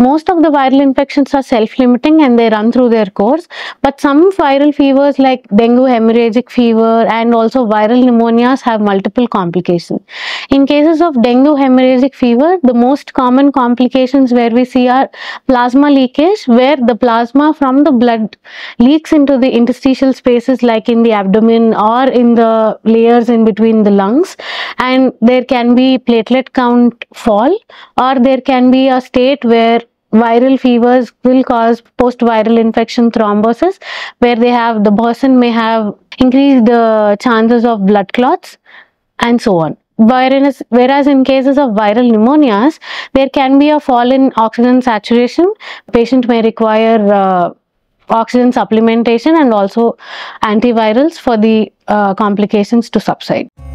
Most of the viral infections are self-limiting and they run through their course, but some viral fevers like dengue hemorrhagic fever and also viral pneumonias have multiple complications. In cases of dengue hemorrhagic fever, the most common complications where we see are plasma leakage, where the plasma from the blood leaks into the interstitial spaces like in the abdomen or in the layers in between the lungs, and there can be platelet count fall, or there can be a state where viral fevers will cause post-viral infection thrombosis, where the person may have increased the chances of blood clots and so on. Whereas in cases of viral pneumonias, there can be a fall in oxygen saturation. Patient may require oxygen supplementation and also antivirals for the complications to subside.